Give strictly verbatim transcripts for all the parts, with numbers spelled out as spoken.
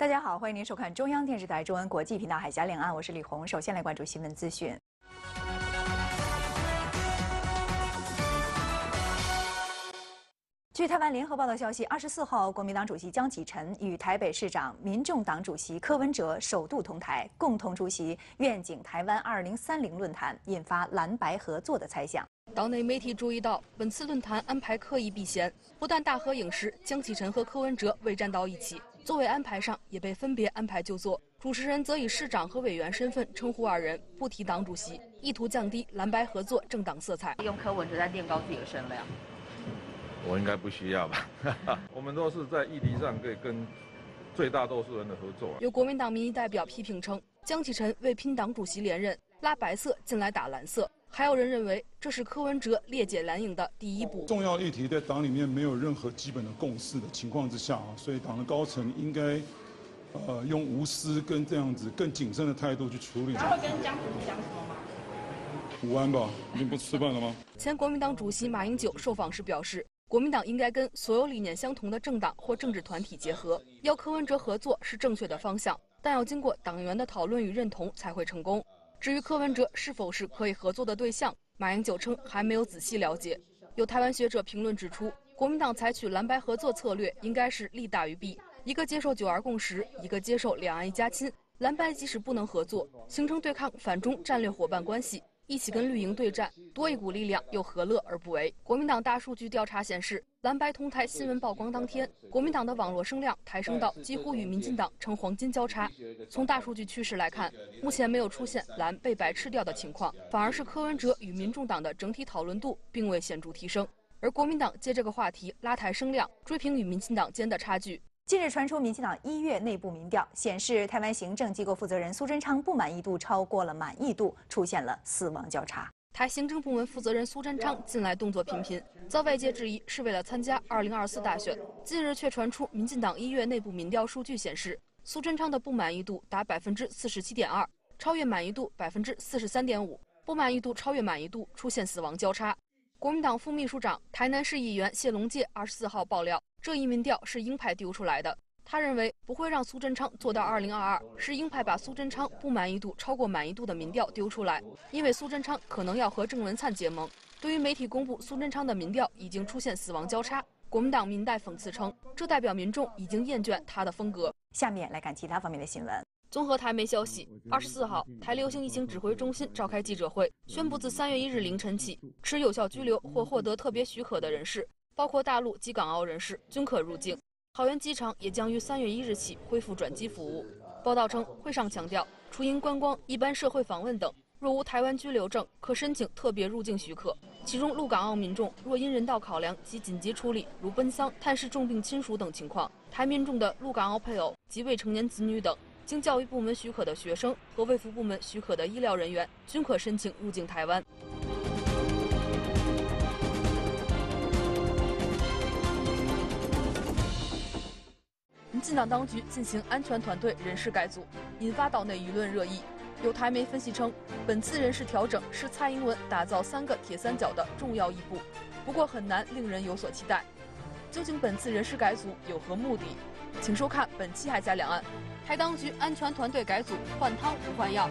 大家好，欢迎您收看中央电视台中文国际频道《海峡两岸》，我是李红。首先来关注新闻资讯。据台湾联合报的消息，二十四号，国民党主席江启臣与台北市长、民众党主席柯文哲首度同台，共同出席愿景台湾二零三零论坛，引发蓝白合作的猜想。 岛内媒体注意到，本次论坛安排刻意避嫌，不但大合影时江启臣和柯文哲未站到一起，座位安排上也被分别安排就座。主持人则以市长和委员身份称呼二人，不提党主席，意图降低蓝白合作政党色彩。用柯文哲在垫高自己的声量，我应该不需要吧？我们都是在议题上可以跟最大多数人的合作、啊。有国民党民意代表批评称，江启臣为拼党主席连任，拉白色进来打蓝色。 还有人认为这是柯文哲裂解蓝营的第一步。重要议题在党里面没有任何基本的共识的情况之下啊，所以党的高层应该，呃，用无私跟这样子更谨慎的态度去处理。他会跟江主席讲什么吗？午安吧，你不吃饭了吗？前国民党主席马英九受访时表示，国民党应该跟所有理念相同的政党或政治团体结合，邀柯文哲合作是正确的方向，但要经过党员的讨论与认同才会成功。 至于柯文哲是否是可以合作的对象，马英九称还没有仔细了解。有台湾学者评论指出，国民党采取蓝白合作策略，应该是利大于弊，一个接受九二共识，一个接受两岸一家亲。蓝白即使不能合作，形成对抗反中战略伙伴关系，一起跟绿营对战，多一股力量又何乐而不为？国民党大数据调查显示，蓝白同台新闻曝光当天，国民党的网络声量抬升到几乎与民进党呈黄金交叉。从大数据趋势来看，目前没有出现蓝被白吃掉的情况，反而是柯文哲与民众党的整体讨论度并未显著提升，而国民党借这个话题拉抬声量，追平与民进党间的差距。 近日传出，民进党一月内部民调显示，台湾行政机构负责人苏贞昌不满意度超过了满意度，出现了死亡交叉。台行政部门负责人苏贞昌近来动作频频，遭外界质疑是为了参加二零二四大选。近日却传出，民进党一月内部民调数据显示，苏贞昌的不满意度达 百分之四十七点二， 超越满意度 百分之四十三点五， 不满意度超越满意度，出现死亡交叉。国民党副秘书长、台南市议员谢龙介二十四号爆料。 这一民调是鹰派丢出来的，他认为不会让苏贞昌做到二零二二，是鹰派把苏贞昌不满意度超过满意度的民调丢出来，因为苏贞昌可能要和郑文灿结盟。对于媒体公布苏贞昌的民调已经出现死亡交叉，国民党民代讽刺称，这代表民众已经厌倦他的风格。下面来看其他方面的新闻。 综合台媒消息，二十四号，台流行疫情指挥中心召开记者会，宣布自三月一日凌晨起，持有效居留或获得特别许可的人士，包括大陆及港澳人士，均可入境。桃园机场也将于三月一日起恢复转机服务。报道称，会上强调，除因观光、一般社会访问等，若无台湾居留证，可申请特别入境许可。其中，陆港澳民众若因人道考量及紧急处理，如奔丧、探视重病亲属等情况，台民众的陆港澳配偶及未成年子女等。 经教育部门许可的学生和卫福部门许可的医疗人员均可申请入境台湾。民进党当局进行安全团队人事改组，引发岛内舆论热议。有台媒分析称，本次人事调整是蔡英文打造三个铁三角的重要一步，不过很难令人有所期待。究竟本次人事改组有何目的？请收看本期《海峡两岸》。 台当局安全团队改组，换汤不换药。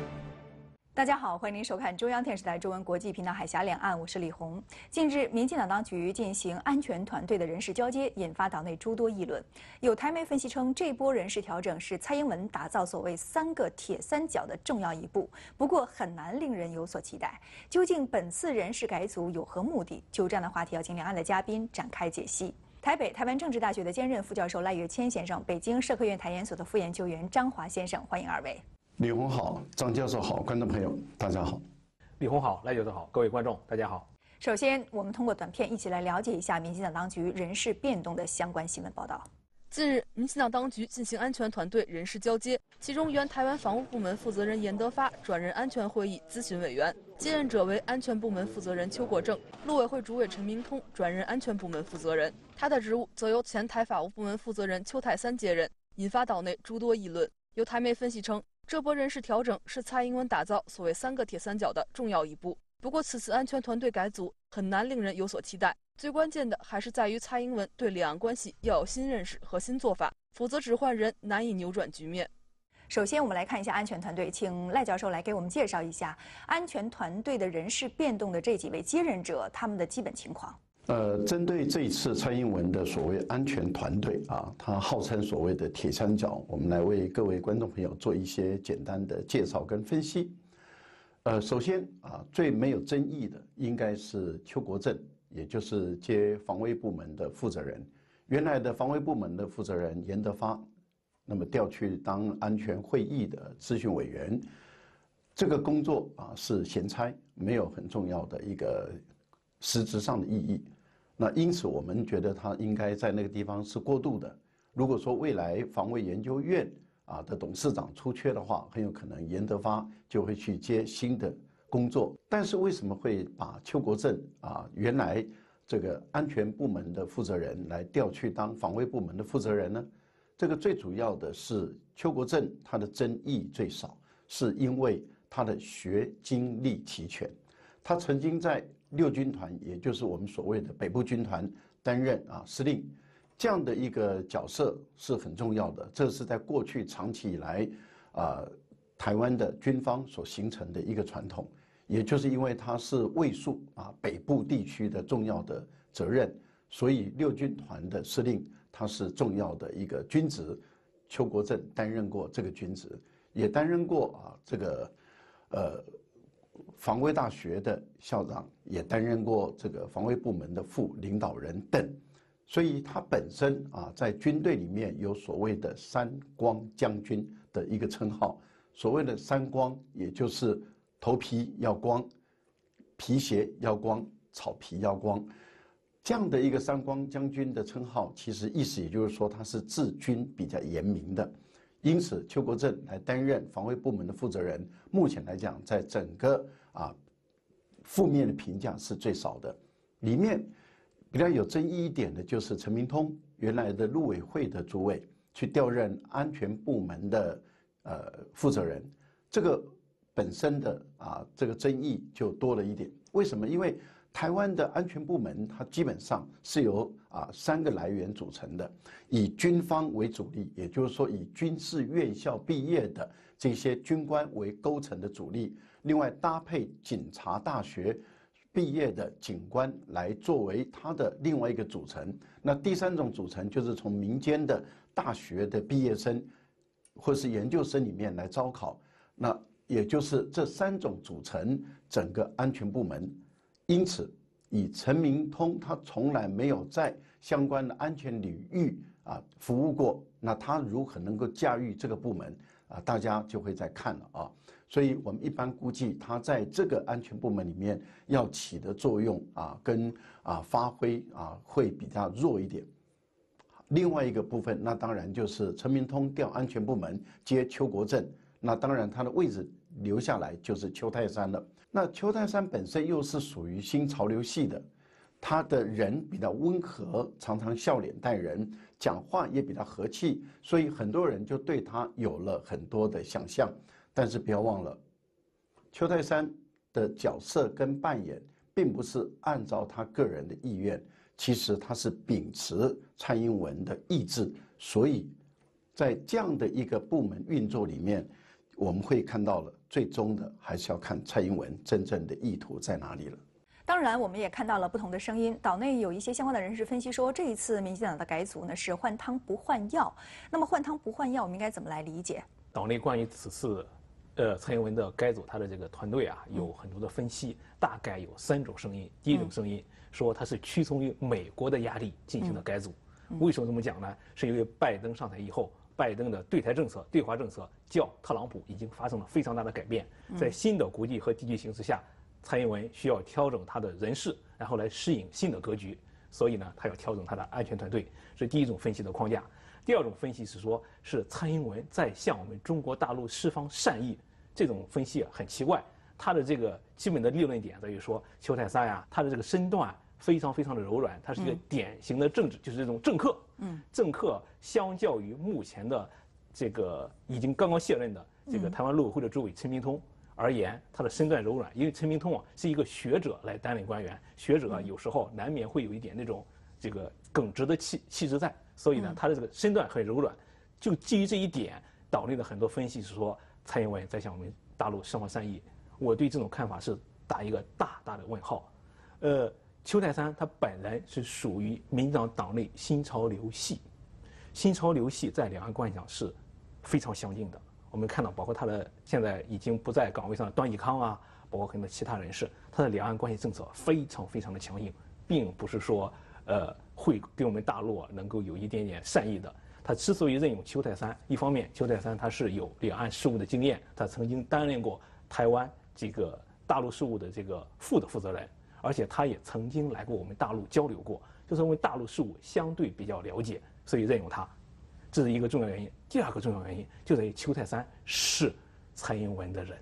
大家好，欢迎您收看中央电视台中文国际频道《海峡两岸》，我是李红。近日，民进党当局进行安全团队的人事交接，引发岛内诸多议论。有台媒分析称，这波人事调整是蔡英文打造所谓“三个铁三角”的重要一步，不过很难令人有所期待。究竟本次人事改组有何目的？就这样的话题，要请两岸的嘉宾展开解析。 台北台湾政治大学的兼任副教授赖岳谦先生，北京社科院台研所的副研究员张华先生，欢迎二位。李红好，张教授好，观众朋友大家好。李红好，赖教授好，各位观众大家好。首先，我们通过短片一起来了解一下民进党当局人事变动的相关新闻报道。近日，民进党当局进行安全团队人事交接，其中原台湾防务部门负责人严德发转任安全会议咨询委员，接任者为安全部门负责人邱国正，陆委会主委陈明通转任安全部门负责人。 他的职务则由前台法务部门负责人邱泰三接任，引发岛内诸多议论。有台媒分析称，这波人事调整是蔡英文打造所谓“三个铁三角”的重要一步。不过，此次安全团队改组很难令人有所期待，最关键的还是在于蔡英文对两岸关系要有新认识和新做法，否则只换人难以扭转局面。 首先，我们来看一下安全团队，请赖教授来给我们介绍一下安全团队的人事变动的这几位接任者他们的基本情况。呃，针对这一次蔡英文的所谓安全团队啊，他号称所谓的铁三角，我们来为各位观众朋友做一些简单的介绍跟分析。呃，首先啊，最没有争议的应该是邱国正，也就是接防卫部门的负责人，原来的防卫部门的负责人严德发。 那么调去当安全会议的咨询委员，这个工作啊是闲差，没有很重要的一个实质上的意义。那因此我们觉得他应该在那个地方是过渡的。如果说未来防卫研究院啊的董事长出缺的话，很有可能严德发就会去接新的工作。但是为什么会把邱国正啊原来这个安全部门的负责人来调去当防卫部门的负责人呢？ 这个最主要的是邱国正，他的争议最少，是因为他的学经历齐全。他曾经在六军团，也就是我们所谓的北部军团担任啊司令，这样的一个角色是很重要的。这是在过去长期以来啊、呃、台湾的军方所形成的一个传统，也就是因为他是卫戍啊北部地区的重要的责任，所以六军团的司令。 他是重要的一个军职，邱国正担任过这个军职，也担任过啊这个，呃，防卫大学的校长，也担任过这个防卫部门的副领导人等，所以他本身啊在军队里面有所谓的三光将军的一个称号。所谓的三光，也就是头皮要光，皮鞋要光，草皮要光。 这样的一个三光将军的称号，其实意思也就是说他是治军比较严明的，因此邱国正来担任防卫部门的负责人，目前来讲，在整个啊负面的评价是最少的。里面比较有争议一点的就是陈明通原来的陆委会的主委去调任安全部门的呃负责人，这个本身的啊这个争议就多了一点。为什么？因为 台湾的安全部门，它基本上是由啊三个来源组成的，以军方为主力，也就是说以军事院校毕业的这些军官为构成的主力，另外搭配警察大学毕业的警官来作为它的另外一个组成。那第三种组成就是从民间的大学的毕业生或是研究生里面来招考。那也就是这三种组成整个安全部门。 因此，以陈明通他从来没有在相关的安全领域啊服务过，那他如何能够驾驭这个部门啊？大家就会在看了啊。所以我们一般估计他在这个安全部门里面要起的作用啊，跟啊发挥啊会比较弱一点。另外一个部分，那当然就是陈明通调安全部门接邱国正，那当然他的位置 留下来就是邱泰山了。那邱泰山本身又是属于新潮流系的，他的人比较温和，常常笑脸待人，讲话也比较和气，所以很多人就对他有了很多的想象。但是不要忘了，邱泰山的角色跟扮演并不是按照他个人的意愿，其实他是秉持蔡英文的意志，所以在这样的一个部门运作里面， 我们会看到了，最终的还是要看蔡英文真正的意图在哪里了。当然，我们也看到了不同的声音。岛内有一些相关的人士分析说，这一次民进党的改组呢是换汤不换药。那么换汤不换药，我们应该怎么来理解？岛内关于此次，呃，蔡英文的改组，他的这个团队啊，有很多的分析，大概有三种声音。第一种声音说，他是屈从于美国的压力进行的改组。为什么这么讲呢？是因为拜登上台以后， 拜登的对台政策、对华政策较特朗普已经发生了非常大的改变，在新的国际和地区形势下，蔡英文需要调整他的人事，然后来适应新的格局。所以呢，他要调整他的安全团队，是第一种分析的框架。第二种分析是说，是蔡英文在向我们中国大陆释放善意。这种分析啊很奇怪，他的这个基本的立论点在于说，邱泰山呀，他的这个身段 非常非常的柔软，他是一个典型的政治，嗯、就是这种政客。嗯，政客相较于目前的这个已经刚刚卸任的这个台湾陆委会的主委陈明通而言，他的身段柔软，因为陈明通啊是一个学者来担任官员，学者有时候难免会有一点那种这个耿直的气气质在，所以呢，他的这个身段很柔软。就基于这一点，岛内的很多分析是说，蔡英文在向我们大陆释放善意。我对这种看法是打一个大大的问号。呃，邱泰山他本来是属于民进党党内新潮流系，新潮流系在两岸关系上是非常相近的。我们看到，包括他的现在已经不在岗位上的段宜康啊，包括很多其他人士，他的两岸关系政策非常非常的强硬，并不是说呃会给我们大陆能够有一点点善意的。他之所以任用邱泰山，一方面邱泰山他是有两岸事务的经验，他曾经担任过台湾这个大陆事务的这个副的负责人，而且他也曾经来过我们大陆交流过，就是因为大陆事务相对比较了解，所以任用他。这是一个重要原因，第二个重要原因就在于邱泰山是蔡英文的人。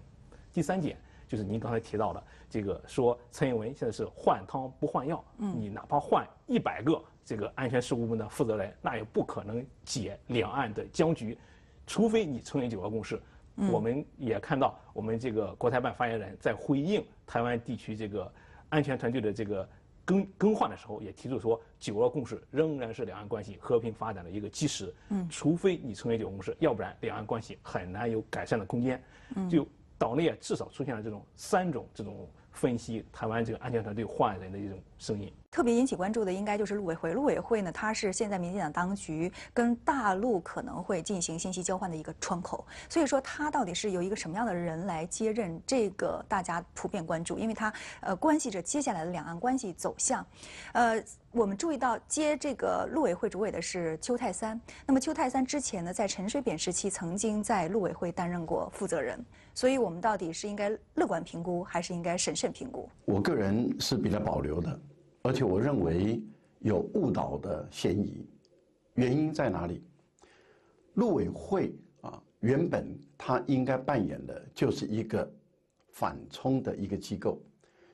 第三点就是您刚才提到的这个，说蔡英文现在是换汤不换药，你哪怕换一百个这个安全事务部门的负责人，那也不可能解两岸的僵局，除非你承认九二共识。我们也看到，我们这个国台办发言人在回应台湾地区这个安全团队的这个更更换的时候，也提出说，九二共识仍然是两岸关系和平发展的一个基石。嗯，除非你承认九二共识，要不然两岸关系很难有改善的空间。嗯，就岛内至少出现了这种三种这种分析台湾这个安全团队换人的一种声音。特别引起关注的应该就是陆委会。陆委会呢，它是现在民进党当局跟大陆可能会进行信息交换的一个窗口，所以说它到底是由一个什么样的人来接任，这个大家普遍关注，因为它呃关系着接下来的两岸关系走向。呃，我们注意到接这个陆委会主委的是邱泰三，那么邱泰三之前呢，在陈水扁时期曾经在陆委会担任过负责人，所以我们到底是应该乐观评估，还是应该审慎评估？我个人是比较保留的。而且我认为有误导的嫌疑，原因在哪里？陆委会啊，原本他应该扮演的就是一个反冲的一个机构，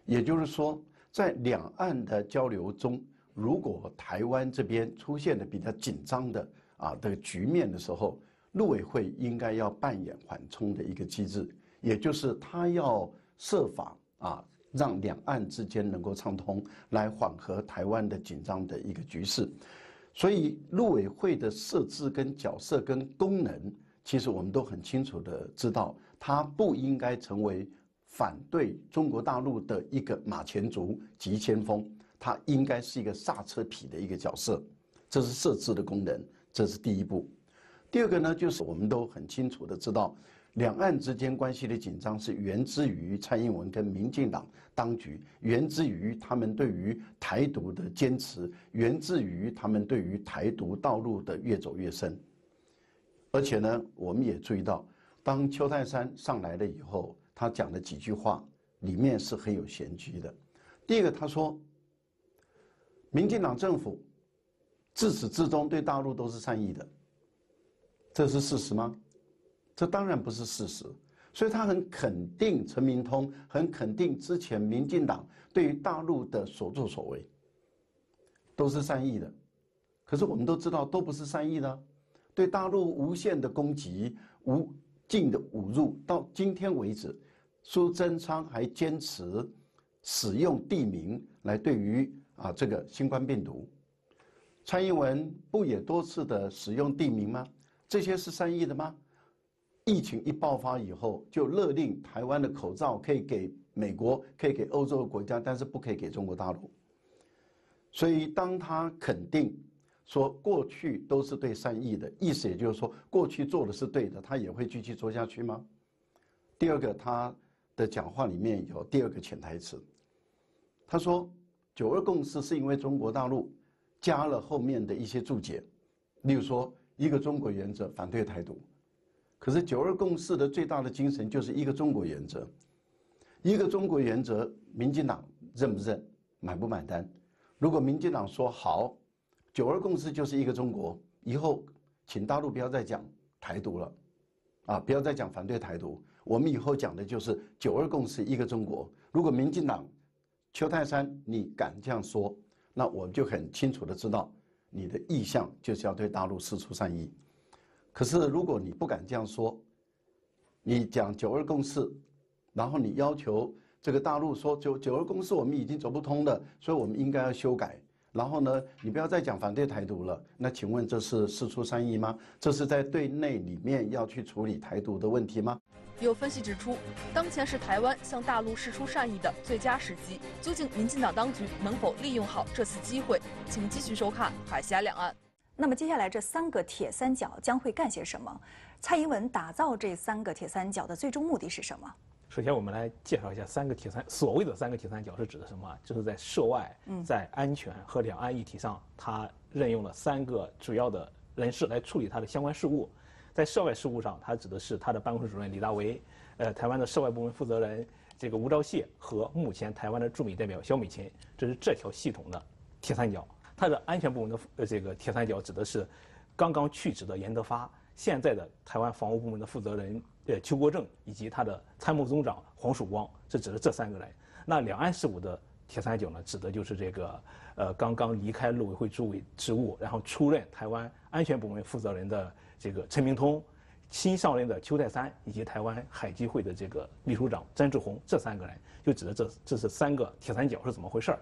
也就是说，在两岸的交流中，如果台湾这边出现的比较紧张的啊的局面的时候，陆委会应该要扮演缓冲的一个机制，也就是他要设法啊。让两岸之间能够畅通，来缓和台湾的紧张的一个局势。所以陆委会的设置跟角色跟功能，其实我们都很清楚的知道，它不应该成为反对中国大陆的一个马前卒急先锋，它应该是一个刹车皮的一个角色，这是设置的功能，这是第一步。第二个呢，就是我们都很清楚的知道，两岸之间关系的紧张是源自于蔡英文跟民进党当局，源自于他们对于台独的坚持，源自于他们对于台独道路的越走越深。而且呢，我们也注意到，当邱泰山上来了以后，他讲的几句话里面是很有玄机的。第一个，他说，民进党政府自始至终对大陆都是善意的，这是事实吗？这当然不是事实，所以他很肯定陈明通，很肯定之前民进党对于大陆的所作所为都是善意的。可是我们都知道都不是善意的、啊、对大陆无限的攻击，无尽的侮辱，到今天为止，苏贞昌还坚持使用地名来对于啊这个新冠病毒，蔡英文不也多次的使用地名吗？这些是善意的吗？疫情一爆发以后，就勒令台湾的口罩可以给美国，可以给欧洲的国家，但是不可以给中国大陆。所以当他肯定说过去都是对善意的，意思也就是说过去做的是对的，他也会继续做下去吗？第二个，他的讲话里面有第二个潜台词，他说九二共识是因为中国大陆加了后面的一些注解，例如说一个中国原则，反对台独。可是九二共识的最大的精神就是一个中国原则，一个中国原则，民进党认不认，买不买单？如果民进党说好，九二共识就是一个中国，以后请大陆不要再讲台独了，啊，不要再讲反对台独，我们以后讲的就是九二共识一个中国。如果民进党邱泰山你敢这样说，那我们就很清楚的知道你的意向就是要对大陆施出善意。可是如果你不敢这样说，你讲九二共识，然后你要求这个大陆说九九二共识我们已经走不通了，所以我们应该要修改，然后呢，你不要再讲反对台独了。那请问这是事出善意吗？这是在对内里面要去处理台独的问题吗？有分析指出，当前是台湾向大陆示出善意的最佳时机。究竟民进党当局能否利用好这次机会？请继续收看《海峡两岸》。那么接下来这三个铁三角将会干些什么？蔡英文打造这三个铁三角的最终目的是什么？ 首先，我们来介绍一下三个铁三所谓的三个铁三角是指的什么？就是在涉外、在安全和两岸议题上，他任用了三个主要的人士来处理他的相关事务。在涉外事务上，他指的是他的办公室主任李大为，呃，台湾的涉外部门负责人这个吴钊燮和目前台湾的驻美代表萧美琴，这是这条系统的铁三角。他的安全部门的呃这个铁三角指的是刚刚去职的严德发，现在的台湾防务部门的负责人。 呃，邱国正以及他的参谋总长黄曙光，这指的这三个人。那两岸事务的铁三角呢，指的就是这个呃，刚刚离开陆委会主委职务，然后出任台湾安全部门负责人的这个陈明通，新上任的邱泰三以及台湾海基会的这个秘书长詹志宏，这三个人就指的这这是三个铁三角是怎么回事儿。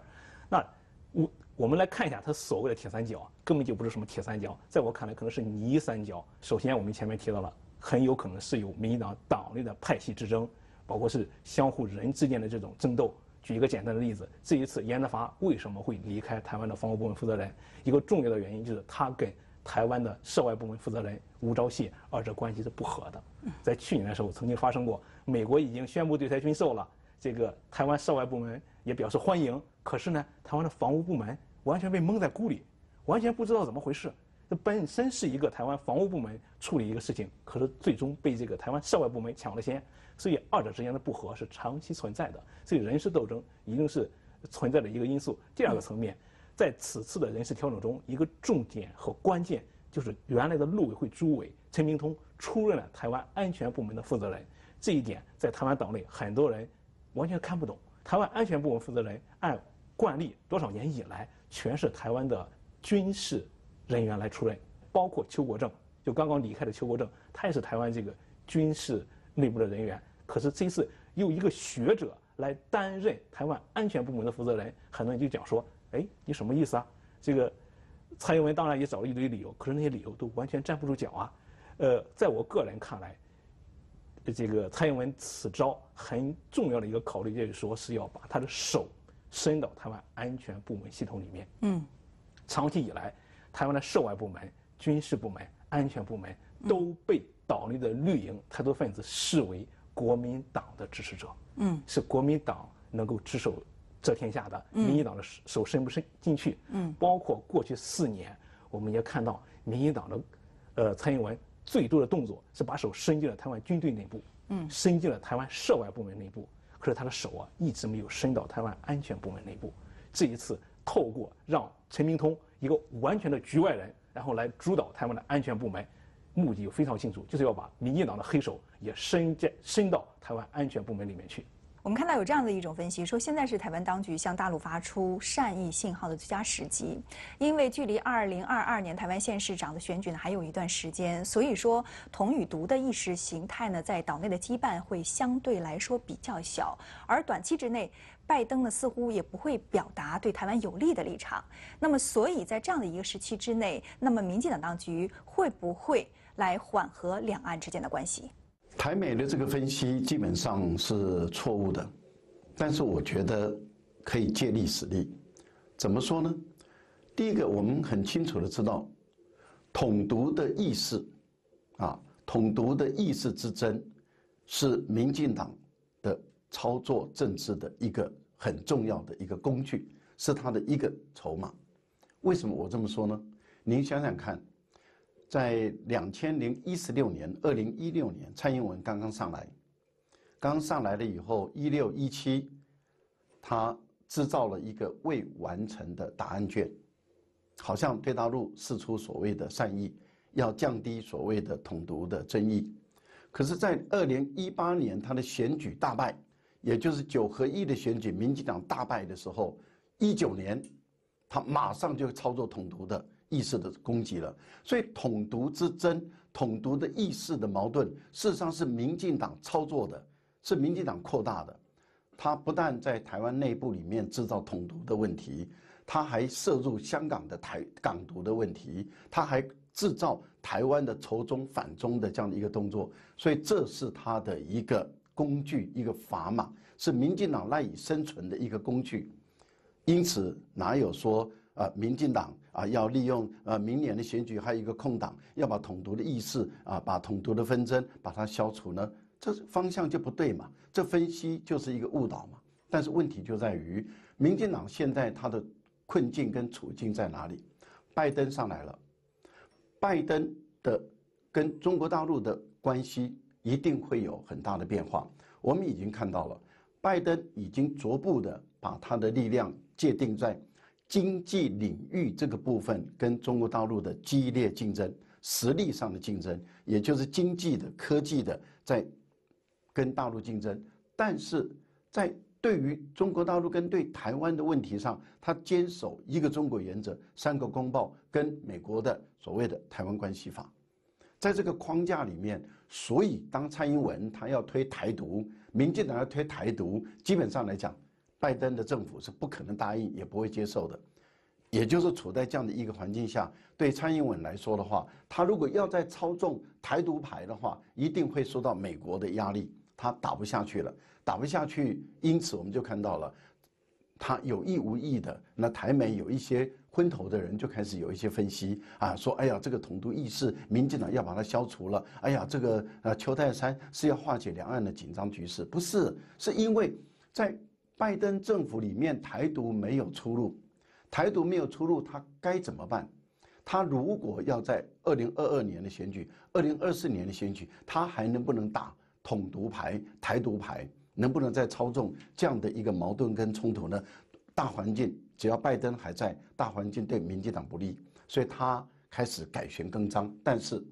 那我我们来看一下他所谓的铁三角，根本就不是什么铁三角，在我看来可能是泥三角。首先，我们前面提到了。 很有可能是由民进党党内的派系之争，包括是相互人之间的这种争斗。举一个简单的例子，这一次严德发为什么会离开台湾的防务部门负责人？一个重要的原因就是他跟台湾的涉外部门负责人吴钊燮二者关系是不和的。在去年的时候曾经发生过，美国已经宣布对台军售了，这个台湾涉外部门也表示欢迎，可是呢，台湾的防务部门完全被蒙在鼓里，完全不知道怎么回事。 这本身是一个台湾防务部门处理一个事情，可是最终被这个台湾涉外部门抢了先，所以二者之间的不和是长期存在的，所以人事斗争一定是存在的一个因素。第二个层面，在此次的人事调整中，一个重点和关键就是原来的陆委会主委陈明通出任了台湾安全部门的负责人，这一点在台湾岛内很多人完全看不懂。台湾安全部门负责人按惯例多少年以来全是台湾的军事。 人员来出任，包括邱国正，就刚刚离开的邱国正，他也是台湾这个军事内部的人员。可是这次由一个学者来担任台湾安全部门的负责人，很多人就讲说：“哎，你什么意思啊？”这个蔡英文当然也找了一堆理由，可是那些理由都完全站不住脚啊。呃，在我个人看来，这个蔡英文此招很重要的一个考虑就是说是要把他的手伸到台湾安全部门系统里面。嗯，长期以来。 台湾的涉外部门、军事部门、安全部门都被岛内的绿营台独分子视为国民党的支持者，嗯，是国民党能够只手遮天下的，民进党的手伸不伸进去，嗯，包括过去四年，我们也看到民进党的，呃，蔡英文最多的动作是把手伸进了台湾军队内部，嗯，伸进了台湾涉外部门内部，可是他的手啊一直没有伸到台湾安全部门内部，这一次透过让陈明通。 一个完全的局外人，然后来主导台湾的安全部门，目的非常清楚，就是要把民进党的黑手也伸进伸到台湾安全部门里面去。我们看到有这样的一种分析，说现在是台湾当局向大陆发出善意信号的最佳时机，因为距离二零二二年台湾县市长的选举呢还有一段时间，所以说统与独的意识形态呢在岛内的羁绊会相对来说比较小，而短期之内。 拜登呢，似乎也不会表达对台湾有利的立场。那么，所以在这样的一个时期之内，那么民进党当局会不会来缓和两岸之间的关系？台美的这个分析基本上是错误的，但是我觉得可以借力使力。怎么说呢？第一个，我们很清楚的知道，统独的意识，啊，统独的意识之争，是民进党的操作政治的一个。 很重要的一个工具，是他的一个筹码。为什么我这么说呢？您想想看，在二零一六年、二零一六年，蔡英文刚刚上来，刚上来了以后，一六一七，他制造了一个未完成的答案卷，好像对大陆释出所谓的善意，要降低所谓的统独的争议。可是，在二零一八年，他的选举大败。 也就是九合一的选举，民进党大败的时候，一九年，他马上就操作统独的意识的攻击了。所以统独之争、统独的意识的矛盾，事实上是民进党操作的，是民进党扩大的。他不但在台湾内部里面制造统独的问题，他还涉入香港的台港独的问题，他还制造台湾的仇中反中的这样的一个动作，所以这是他的一个工具，一个砝码，是民进党赖以生存的一个工具。因此，哪有说啊、呃，民进党啊要利用呃明年的选举还有一个空档，要把统独的意识啊，把统独的纷争把它消除呢？这方向就不对嘛，这分析就是一个误导嘛。但是问题就在于，民进党现在他的困境跟处境在哪里？拜登上来了，拜登的跟中国大陆的关系一定会有很大的变化。我们已经看到了，拜登已经逐步的把他的力量界定在经济领域这个部分跟中国大陆的激烈竞争，实力上的竞争，也就是经济的、科技的在跟大陆竞争，但是在对于中国大陆跟对台湾的问题上，他坚守一个中国原则、三个公报跟美国的所谓的台湾关系法，在这个框架里面，所以当蔡英文他要推台独，民进党要推台独，基本上来讲，拜登的政府是不可能答应，也不会接受的。也就是处在这样的一个环境下，对蔡英文来说的话，他如果要再操纵台独牌的话，一定会受到美国的压力。他打不下去了，打不下去，因此我们就看到了，他有意无意的，那台美有一些昏头的人就开始有一些分析啊，说哎呀，这个统独意识，民进党要把它消除了，哎呀，这个呃邱泰山是要化解两岸的紧张局势，不是，是因为在拜登政府里面，台独没有出路，台独没有出路，他该怎么办？他如果要在二零二二年的选举、二零二四年的选举，他还能不能打统独牌、台独牌，能不能再操纵这样的一个矛盾跟冲突呢？大环境只要拜登还在，大环境对民进党不利，所以他开始改弦更张。但是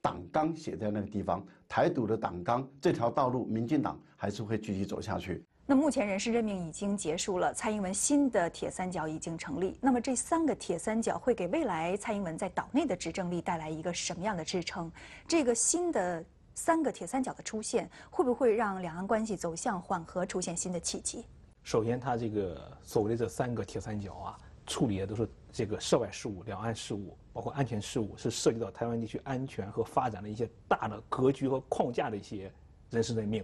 党纲写在那个地方，台独的党纲这条道路，民进党还是会继续走下去。那目前人事任命已经结束了，蔡英文新的铁三角已经成立。那么这三个铁三角会给未来蔡英文在岛内的执政力带来一个什么样的支撑？这个新的三个铁三角的出现，会不会让两岸关系走向缓和，出现新的契机？首先，他这个所谓的这三个铁三角啊，处理的都是这个涉外事务、两岸事务，包括安全事务，是涉及到台湾地区安全和发展的一些大的格局和框架的一些人事任命。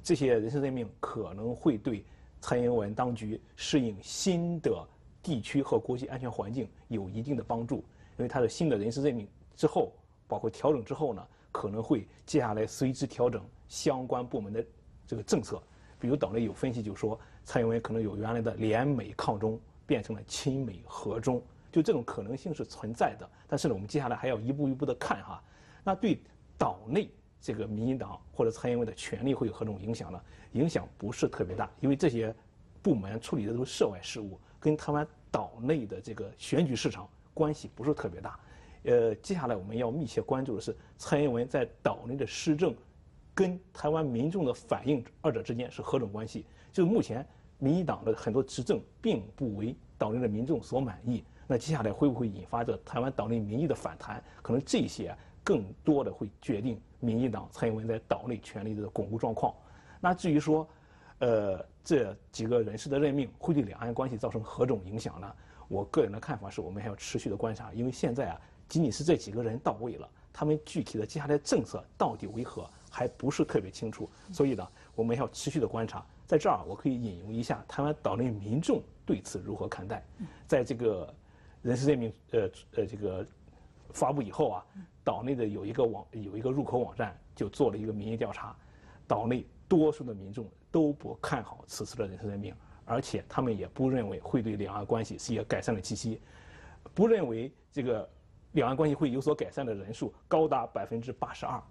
这些人事任命可能会对蔡英文当局适应新的地区和国际安全环境有一定的帮助，因为他的新的人事任命之后，包括调整之后呢，可能会接下来随之调整相关部门的这个政策，比如岛内有分析就说，蔡英文可能有原来的联美抗中变成了亲美和中，就这种可能性是存在的。但是呢，我们接下来还要一步一步的看哈。那对岛内这个民进党或者蔡英文的权力会有何种影响呢？影响不是特别大，因为这些部门处理的都是涉外事务，跟台湾岛内的这个选举市场关系不是特别大。呃，接下来我们要密切关注的是蔡英文在岛内的施政，跟台湾民众的反应二者之间是何种关系？就是目前民进党的很多执政并不为岛内的民众所满意，那接下来会不会引发着台湾岛内民意的反弹？可能这些更多的会决定民进党蔡英文在岛内权力的巩固状况。那至于说，呃，这几个人事的任命会对两岸关系造成何种影响呢？我个人的看法是我们还要持续的观察，因为现在啊。仅仅是这几个人到位了，他们具体的接下来政策到底为何还不是特别清楚，所以呢，我们要持续的观察。在这儿，我可以引用一下台湾岛内民众对此如何看待。在这个人事任命呃呃这个发布以后啊，岛内的有一个网有一个入口网站就做了一个民意调查，岛内多数的民众都不看好此次的人事任命，而且他们也不认为会对两岸关系是一个改善的气息，不认为这个。两岸关系会有所改善的人数高达百分之八十二，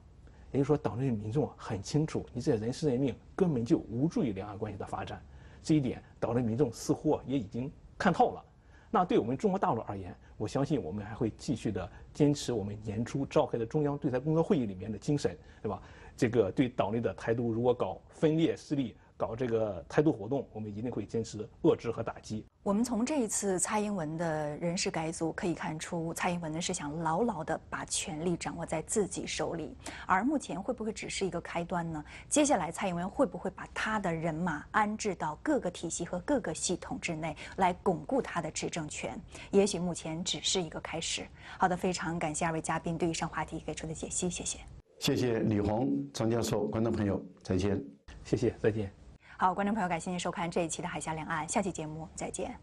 也就是说，岛内民众很清楚，你这人事任命根本就无助于两岸关系的发展，这一点岛内民众似乎也已经看透了。那对我们中国大陆而言，我相信我们还会继续的坚持我们年初召开的中央对台工作会议里面的精神，对吧？这个对岛内的台独如果搞分裂势力、搞这个台独活动，我们一定会坚持遏制和打击。我们从这一次蔡英文的人事改组可以看出，蔡英文呢是想牢牢地把权力掌握在自己手里，而目前会不会只是一个开端呢？接下来蔡英文会不会把他的人马安置到各个体系和各个系统之内，来巩固他的执政权？也许目前只是一个开始。好的，非常感谢二位嘉宾对以上话题给出的解析，谢谢。谢谢李红、张教授，观众朋友再见。谢谢，再见。好，观众朋友，感谢您收看这一期的《海峡两岸》，下期节目再见。